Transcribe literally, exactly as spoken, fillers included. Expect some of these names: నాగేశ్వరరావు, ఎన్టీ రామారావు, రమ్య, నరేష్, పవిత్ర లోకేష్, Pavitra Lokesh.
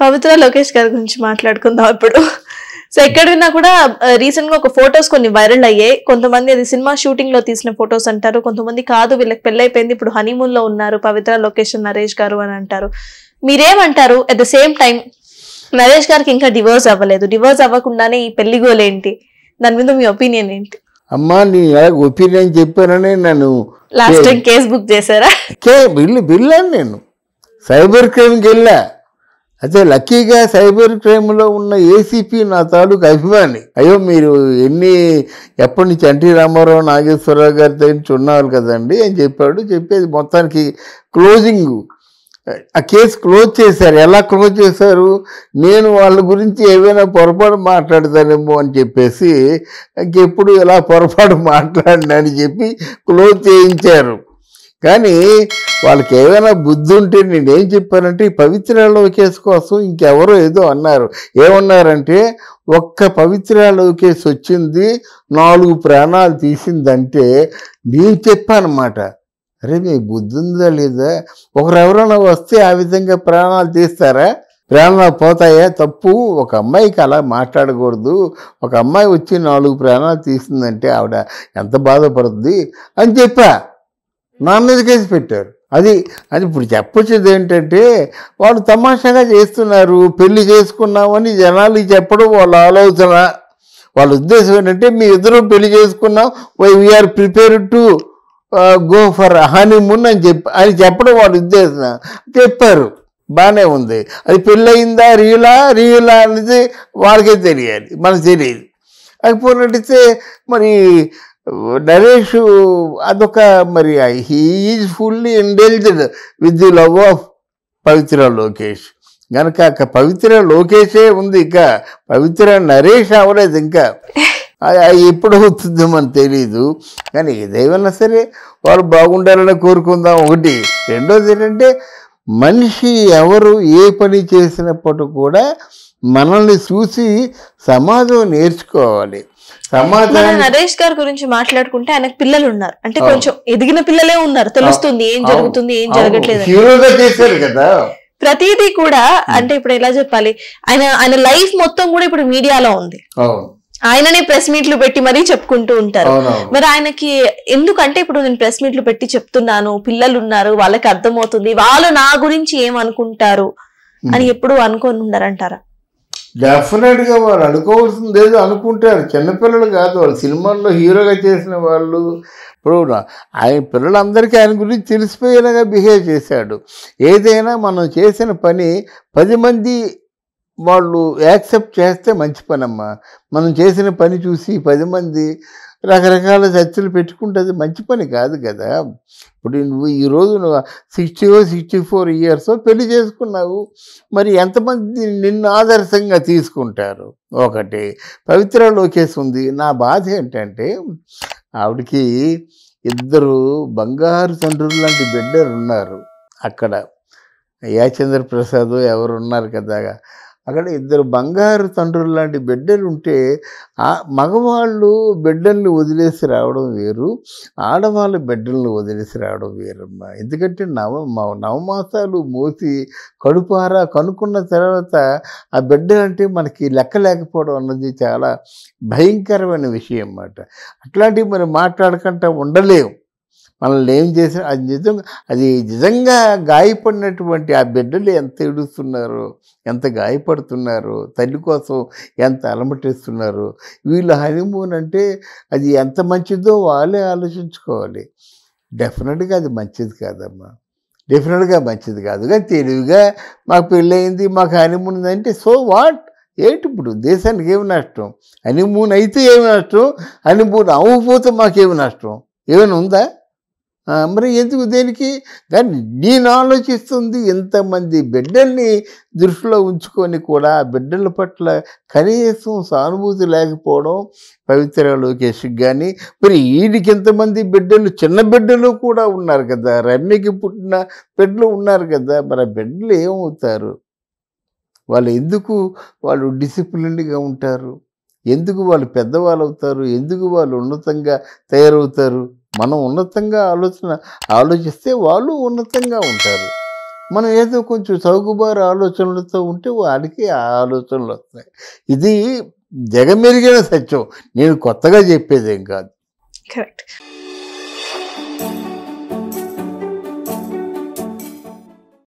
Pavitra Lokesh గారి గురించి మాట్లాడుకుందాం ఇప్పుడు. సో ఎక్కడైనా కూడా రీసెంట్ గా ఒక ఫోటోస్ కొన్ని వైరల్ అయ్యాయి. కొంతమంది అది సినిమా షూటింగ్ లో తీసిన ఫొటోస్ అంటారు, కొంతమంది కాదు వీళ్ళకి పెళ్ళైపోయింది ఇప్పుడు హనీమూన్ లో ఉన్నారు పవిత్ర లోకేష్ నరేష్ గారు అని అంటారు. మీరేమంటారు? At the same time నరేష్ గారికి ఇంకా డివోర్స్ అవ్వలేదు, డివోర్స్ అవ్వకుండానే ఈ పెళ్లి గోలేంటి, దాని మీద మీ ఒపీనియన్ ఏంటి? అమ్మా నీ ఒపీనియన్ చెప్పానని నన్ను లాస్ట్ టైం కేసు బుక్ చేశారా? వెళ్ళాను నేను సైబర్ క్రైమ్కి వెళ్ళా. అయితే లక్కీగా సైబర్ క్రైమ్లో ఉన్న ఏసీపీ నా తాలూకు అభిమాని. అయ్యో మీరు ఎన్ని ఎప్పటి నుంచి ఎన్టీ రామారావు నాగేశ్వరరావు గారి దగ్గర నుంచి ఉన్నారు కదండి అని చెప్పాడు. చెప్పేది మొత్తానికి క్లోజింగ్ ఆ కేసు క్లోజ్ చేశారు. ఎలా క్లోజ్ చేశారు? నేను వాళ్ళ గురించి ఏవైనా పొరపాటు మాట్లాడతానేమో అని చెప్పేసి ఇంకెప్పుడు ఇలా పొరపాటు మాట్లాడినని చెప్పి క్లోజ్ చేయించారు. కానీ వాళ్ళకి ఏమైనా బుద్ధి ఉంటే నేనేం చెప్పానంటే ఈ పవిత్ర లోకేష్ కోసం ఇంకెవరో ఏదో అన్నారు. ఏమన్నారంటే ఒక్క పవిత్ర లోకేష్ వచ్చింది నాలుగు ప్రాణాలు తీసిందంటే నేను చెప్పానమాట, అరే మీకు బుద్ధి ఉందా లేదా? ఒకరెవరైనా వస్తే ఆ విధంగా ప్రాణాలు తీస్తారా? ప్రాణాలు పోతాయా? తప్పు. ఒక అమ్మాయికి అలా మాట్లాడకూడదు. ఒక అమ్మాయి వచ్చి నాలుగు ప్రాణాలు తీసిందంటే ఆవిడ ఎంత బాధపడుతుంది అని చెప్పా. నా మీద కేసు పెట్టారు. అది అది ఇప్పుడు చెప్పొచ్చేది ఏంటంటే వాళ్ళు తమాషాగా చేస్తున్నారు. పెళ్లి చేసుకున్నామని జనాలు చెప్పడం వాళ్ళ ఆలోచన, వాళ్ళ ఉద్దేశం ఏంటంటే మీ ఇద్దరు పెళ్లి చేసుకున్నాం, we are prepared to go for honeymoon అని చెప్పి అని చెప్పడం వాళ్ళ ఉద్దేశం చెప్పారు. బాగానే ఉంది. అది పెళ్ళి అయిందా రీలా రీలా అనేది వాళ్ళకే తెలియాలి, మనకు తెలియదు. అది పోయినట్టయితే మరి నరేష్ అదొక మరి he is fully indulged with the love of పవిత్ర లోకేష్ కనుక పవిత్ర లోకేషే ఉంది, ఇంకా పవిత్ర నరేష్ అవ్వలేదు. ఇంకా ఎప్పుడు అవుతుందో మనకు తెలీదు. కానీ ఏదేమైనా సరే వాళ్ళు బాగుండాలని కోరుకుందాం ఒకటి. రెండోది ఏంటంటే మనిషి ఎవరు ఏ పని చేసినప్పుడు కూడా మనల్ని చూసి సమాజం నేర్చుకోవాలి. సమాజం నరేష్ గారి గురించి మాట్లాడుకుంటే ఆయనకు పిల్లలు ఉన్నారు అంటే కొంచెం ఎదిగిన పిల్లలే ఉన్నారు, తెలుస్తుంది ఏం జరుగుతుంది ఏం జరగట్లేదు. హీరోగా చేశారు కదా ప్రతిదీ కూడా. అంటే ఇప్పుడు ఎలా చెప్పాలి, ఆయన ఆయన లైఫ్ మొత్తం కూడా ఇప్పుడు మీడియాలో ఉంది. ఆయననే ప్రెస్ మీట్లు పెట్టి మరీ చెప్పుకుంటూ ఉంటారు. మరి ఆయనకి ఎందుకంటే ఇప్పుడు నేను ప్రెస్ మీట్లు పెట్టి చెప్తున్నాను, పిల్లలు ఉన్నారు, వాళ్ళకి అర్థమవుతుంది, వాళ్ళు నా గురించి ఏమనుకుంటారు అని ఎప్పుడు అనుకోని ఉన్నారంటారా? డెఫినెట్ గా వాళ్ళు అనుకోవాల్సింది ఏదో అనుకుంటారు. చిన్నపిల్లలు కాదు, వాళ్ళు సినిమాల్లో హీరోగా చేసిన వాళ్ళు. ఇప్పుడు ఆయన పిల్లలందరికీ ఆయన గురించి తెలిసిపోయేలాగా బిహేవ్ చేశాడు. ఏదైనా మనం చేసిన పని పది మంది వాళ్ళు యాక్సెప్ట్ చేస్తే మంచి పని అమ్మా. మనం చేసిన పని చూసి పది మంది రకరకాల చర్చలు పెట్టుకుంటే అది మంచి పని కాదు కదా. ఇప్పుడు నువ్వు ఈరోజు నువ్వు సిక్స్టీ సిక్స్టీ ఫోర్ ఇయర్స్ పెళ్లి చేసుకున్నావు, మరి ఎంతమంది నిన్ను ఆదర్శంగా తీసుకుంటారు? ఒకటి పవిత్ర లోకేష్ ఉంది. నా బాధ ఏంటంటే ఆవిడకి ఇద్దరు బంగారు తండ్రులు లాంటి బిడ్డలు ఉన్నారు. అక్కడ యాచంద్ర ప్రసాద్ ఎవరు ఉన్నారు కదా, అక్కడ ఇద్దరు బంగారు తండ్రులు లాంటి బిడ్డలు ఉంటే ఆ మగవాళ్ళు బిడ్డల్ని వదిలేసి రావడం వేరు, ఆడవాళ్ళు బిడ్డల్ని వదిలేసి రావడం వేరమ్మా. ఎందుకంటే నవ నవమాసాలు మోసి కడుపారా కనుక్కున్న తర్వాత ఆ బిడ్డలంటే మనకి లెక్క లేకపోవడం అన్నది చాలా భయంకరమైన విషయం అన్నమాట. అట్లాంటివి మనం మాట్లాడకుండా ఉండలేము. మనల్ని ఏం చేసిన అది నిజంగా అది నిజంగా గాయపడినటువంటి ఆ బిడ్డలు ఎంత ఏడుస్తున్నారో, ఎంత గాయపడుతున్నారో, తల్లి కోసం ఎంత అలమటిస్తున్నారు. వీళ్ళ హనీమూన్ అంటే అది ఎంత మంచిదో వాళ్ళే ఆలోచించుకోవాలి. డెఫినెట్గా అది మంచిది కాదమ్మా, డెఫినెట్గా మంచిది కాదు. కానీ తెలివిగా మాకు పెళ్ళయింది మాకు హనీమూన్ అంటే సో వాట్, ఏంటి ఇప్పుడు దేశానికి ఏమి నష్టం? హనీమూన్ అయితే ఏమి నష్టం? హనీమూన్ అవ్వకపోతే మాకేమి నష్టం? ఏమైనా ఉందా? మరి ఎందుకు దేనికి? కానీ నేను ఆలోచిస్తుంది ఎంతమంది బిడ్డల్ని దృష్టిలో ఉంచుకొని కూడా ఆ బిడ్డల పట్ల కనీసం సానుభూతి లేకపోవడం పవిత్ర లోకేష్కి. కానీ మరి వీడికి ఎంతమంది బిడ్డలు, చిన్న బిడ్డలు కూడా ఉన్నారు కదా, రమ్యకి పుట్టిన బిడ్డలు ఉన్నారు కదా, మరి ఆ బిడ్డలు ఏమవుతారు? వాళ్ళు ఎందుకు వాళ్ళు డిసిప్లిన్గా ఉంటారు? ఎందుకు వాళ్ళు పెద్దవాళ్ళు అవుతారు? ఎందుకు వాళ్ళు ఉన్నతంగా తయారవుతారు? మనం ఉన్నతంగా ఆలోచన ఆలోచిస్తే వాళ్ళు ఉన్నతంగా ఉంటారు. మనం ఏదో కొంచెం చౌకబారు ఆలోచనలతో ఉంటే వాడికి ఆ ఆలోచనలు వస్తాయి. ఇది జగమెరిగిన సత్యం, నేను కొత్తగా చెప్పేదేం కాదు. కరెక్ట్.